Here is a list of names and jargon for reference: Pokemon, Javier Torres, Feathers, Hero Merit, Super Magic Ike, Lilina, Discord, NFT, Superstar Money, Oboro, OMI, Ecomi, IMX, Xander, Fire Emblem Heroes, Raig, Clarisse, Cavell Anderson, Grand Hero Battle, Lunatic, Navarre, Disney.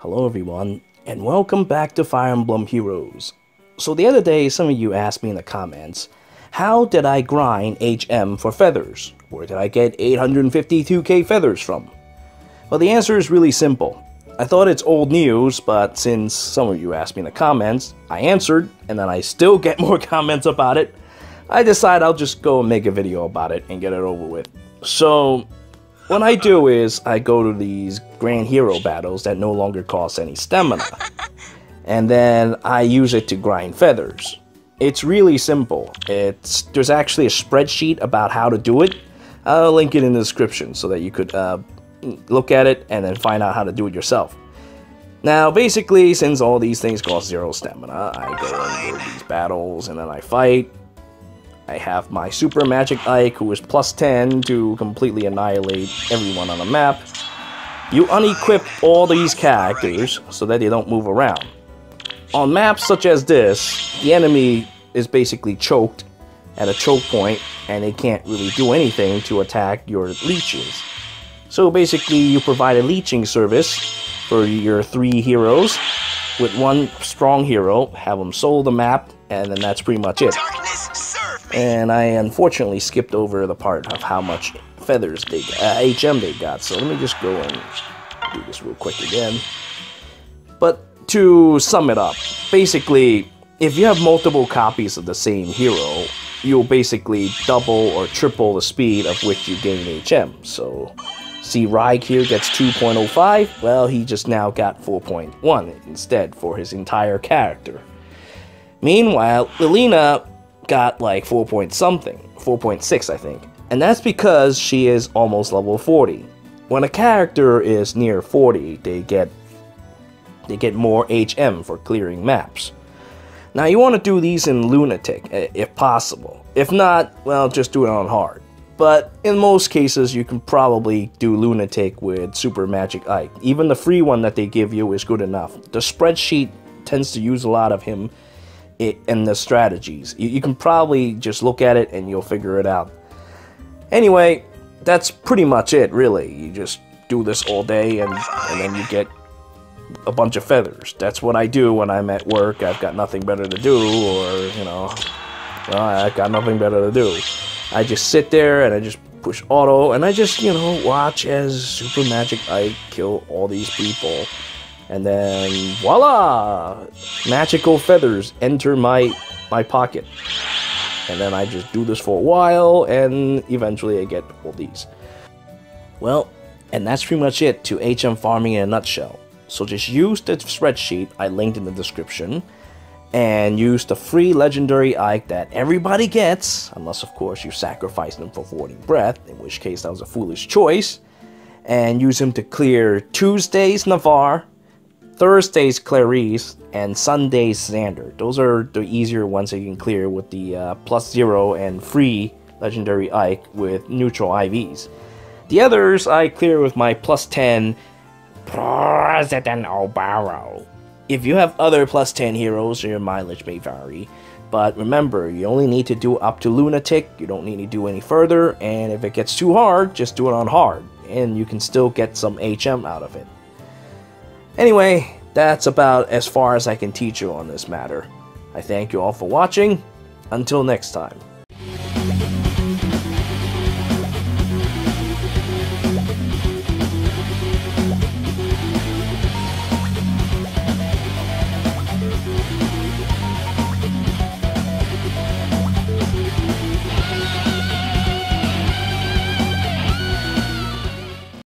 Hello everyone, and welcome back to Fire Emblem Heroes. So the other day, some of you asked me in the comments, how did I grind HM for feathers? Where did I get 852k feathers from? Well, the answer is really simple. I thought it's old news, but since some of you asked me in the comments, I answered, and then I still get more comments about it, I decide I'll just go and make a video about it and get it over with. So what I do is I go to these Grand Hero Battles that no longer cost any stamina, and then I use it to grind feathers. It's really simple. There's actually a spreadsheet about how to do it. I'll link it in the description so that you could look at it and then find out how to do it yourself. Now basically, since all these things cost zero stamina, I go into these battles and then I fight. I have my Super Magic Ike, who is plus 10 to completely annihilate everyone on the map. You unequip all these characters so that they don't move around. On maps such as this, the enemy is basically choked at a choke point and they can't really do anything to attack your leeches. So basically you provide a leeching service for your three heroes with one strong hero, have them solo the map, and then that's pretty much it. And I unfortunately skipped over the part of how much feathers they got, HM they got, so let me just go and do this real quick again. But to sum it up, basically, if you have multiple copies of the same hero, you'll basically double or triple the speed of which you gain HM. So, see, Raig here gets 2.05, well, he just now got 4.1 instead for his entire character. Meanwhile, Lilina got like 4.6 I think, and that's because she is almost level 40. When a character is near 40, they get more HM for clearing maps. Now you want to do these in Lunatic if possible. If not, well, just do it on hard. But in most cases, you can probably do Lunatic with Super Magic Ike. Even the free one that they give you is good enough. The spreadsheet tends to use a lot of him and the strategies. You can probably just look at it and you'll figure it out. Anyway, that's pretty much it, really. You just do this all day and then you get a bunch of feathers. That's what I do when I'm at work. I've got nothing better to do, or, you know, well, I've got nothing better to do. I just sit there and I just push auto and I just, you know, watch as Super Magic Ike kill all these people. And then, voila! Magical feathers enter my pocket. And then I just do this for a while, and eventually I get all these. Well, and that's pretty much it to HM farming in a nutshell. So just use the spreadsheet I linked in the description, and use the free legendary Ike that everybody gets, unless of course you sacrifice them for Thwarting Breath, in which case that was a foolish choice, and use him to clear Tuesday's Navarre, Thursday's Clarisse, and Sunday's Xander. Those are the easier ones that you can clear with the +0 and free legendary Ike with neutral IVs. The others I clear with my +10 President Oboro. If you have other +10 heroes, your mileage may vary. But remember, you only need to do up to Lunatic, you don't need to do any further, and if it gets too hard, just do it on hard, and you can still get some HM out of it. Anyway, that's about as far as I can teach you on this matter. I thank you all for watching. Until next time.